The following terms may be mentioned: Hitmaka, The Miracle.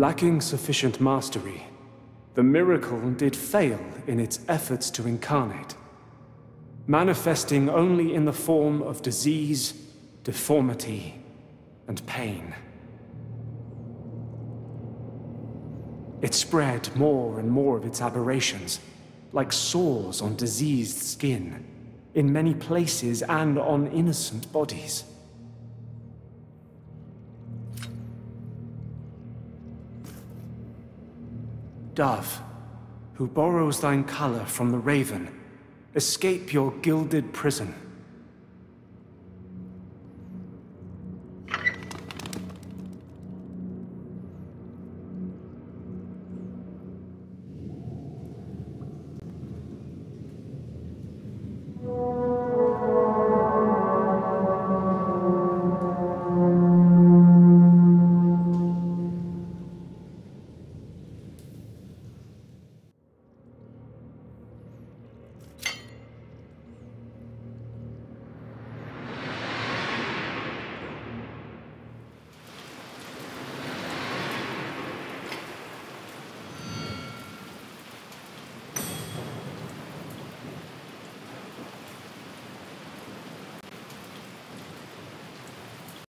Lacking sufficient mastery, the miracle did fail in its efforts to incarnate, manifesting only in the form of disease, deformity, and pain. It spread more and more of its aberrations, like sores on diseased skin, in many places and on innocent bodies. Dove, who borrows thine color from the raven, escape your gilded prison.